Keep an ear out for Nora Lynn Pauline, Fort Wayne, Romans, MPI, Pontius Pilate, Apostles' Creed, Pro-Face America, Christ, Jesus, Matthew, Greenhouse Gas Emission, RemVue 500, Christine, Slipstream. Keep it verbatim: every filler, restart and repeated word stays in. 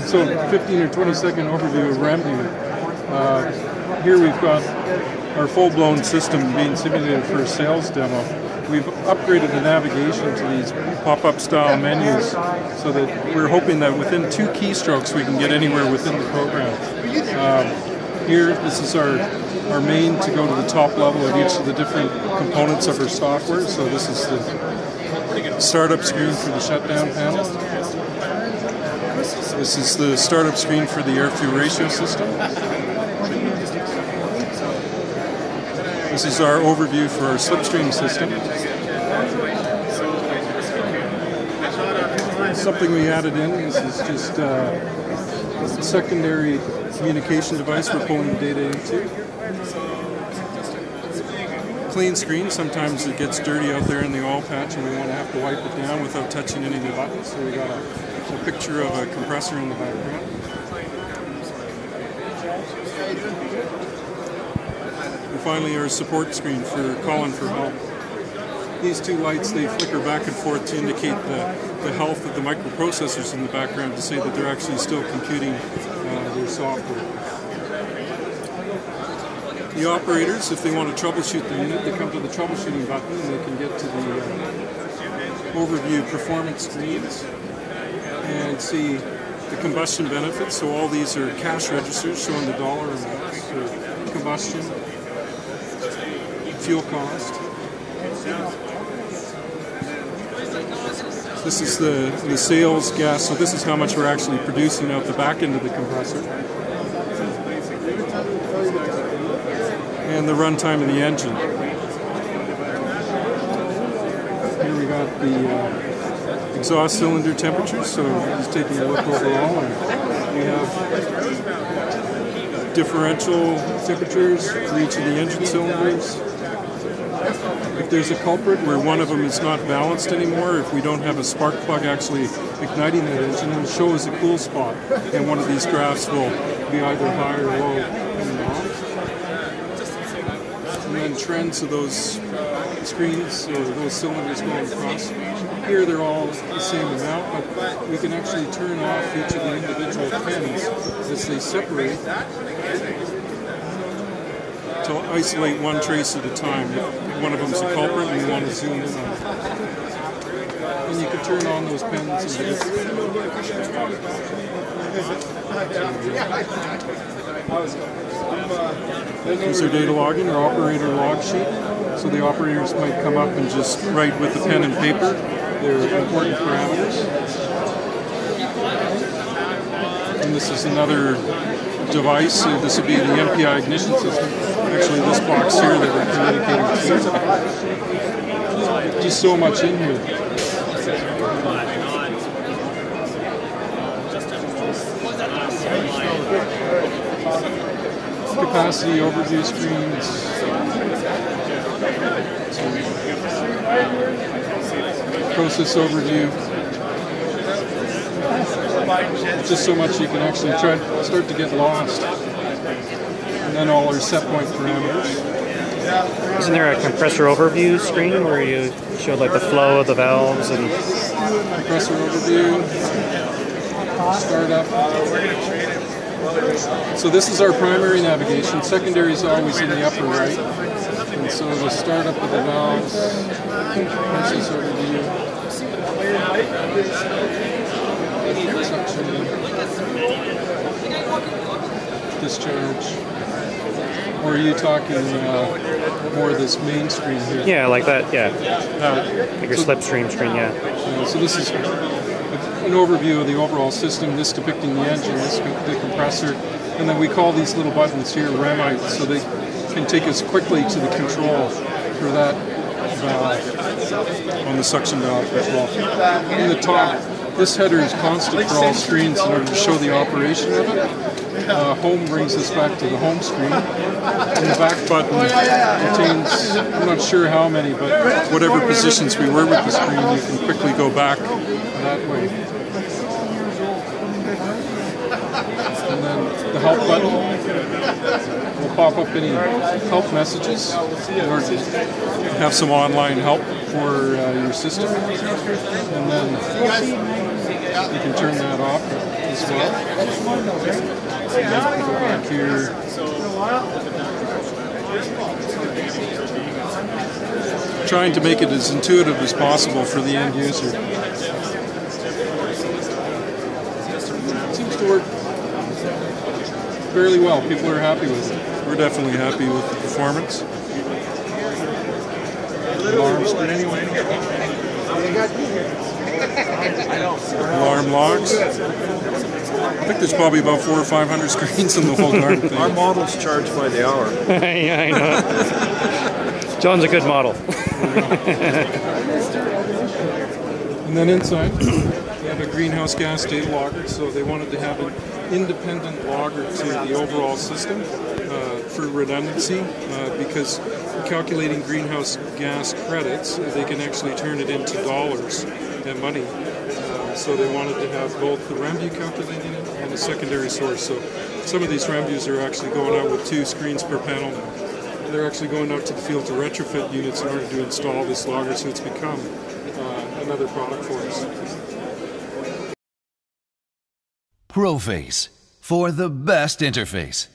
So fifteen or twenty second overview of RemVue. Uh, here we've got our full-blown system being simulated for a sales demo. We've upgraded the navigation to these pop-up style menus so that we're hoping that within two keystrokes we can get anywhere within the program. Um, here, this is our, our main to go to the top level of each of the different components of our software. So this is the startup screen for the shutdown panel. This is the startup screen for the air-fuel ratio system. This is our overview for our Slipstream system. Something we added in, this is just uh, a secondary communication device we're pulling the data into. Clean screen, sometimes it gets dirty out there in the oil patch and we want to have to wipe it down without touching any of the buttons, so we got a, a picture of a compressor in the background. And finally, our support screen for calling for help. These two lights, they flicker back and forth to indicate the, the health of the microprocessors in the background to say that they're actually still computing uh, their software. The operators, if they want to troubleshoot the unit, they come to the troubleshooting button and they can get to the uh, overview performance screens and see the combustion benefits. So all these are cash registers showing the dollar amounts for combustion, fuel cost. This is the, the sales gas, so this is how much we're actually producing out the back end of the compressor. And the runtime of the engine. Here we got the uh, exhaust cylinder temperature, so just taking a look overall. And we have differential temperatures for each of the engine cylinders. If there's a culprit where one of them is not balanced anymore, if we don't have a spark plug actually igniting that engine, it'll show us a cool spot, and one of these graphs will be either high or low. And then trends of those screens, or those cylinders going across. Here they're all the same amount, but we can actually turn off each of the individual pins as they separate, to isolate one trace at a time. If one of them's a culprit, and you want to zoom in on it. And you can turn on those pins. And just... Here's our data logging, our operator log sheet. So the operators might come up and just write with a pen and paper their important parameters. And this is another device, so this would be the M P I ignition system. Actually, this box here that we're communicating with. Just so much in here. Capacity overview screens. Process overview. Just so much you can actually try start to get lost. And then all our set point parameters. Isn't there a compressor overview screen where you showed like the flow of the valves and compressor overview? Startup. So this is our primary navigation. Secondary is always in the upper right. And so the startup of the valves, compressor overview. Discharge. Or are you talking uh, more of this main screen here? Yeah, like that, yeah. Uh, like your so, Slipstream screen, yeah. Uh, so this is an overview of the overall system, this depicting the engine, this the compressor, and then we call these little buttons here remites, so they can take us quickly to the control for that valve, on the suction valve as well. In the top, this header is constant for all screens in order to show the operation of it. Uh, home brings us back to the home screen. And the back button contains, I'm not sure how many, but whatever positions we were with the screen, you can quickly go back that way. And then the help button will pop up any help messages in order to have some online help for uh, your system. And then you can turn that off. as well. Back here. Trying to make it as intuitive as possible for the end user. Seems to work fairly well. People are happy with it. We're definitely happy with the performance. Alarms, but anyway. Alarm locks. I think there's probably about four or five hundred screens in the whole darn thing. Our model's charged by the hour. Yeah, I know. John's a good model. And then inside, they have a greenhouse gas data logger, so they wanted to have an independent logger to the overall system uh, for redundancy, uh, because calculating greenhouse gas credits, they can actually turn it into dollars and money. Uh, so they wanted to have both the RemVue calculating it and a secondary source. So some of these RemVues are actually going out with two screens per panel. They're actually going out to the field to retrofit units in order to install this logger, so it's become uh, another product for us. Pro-Face, for the best interface.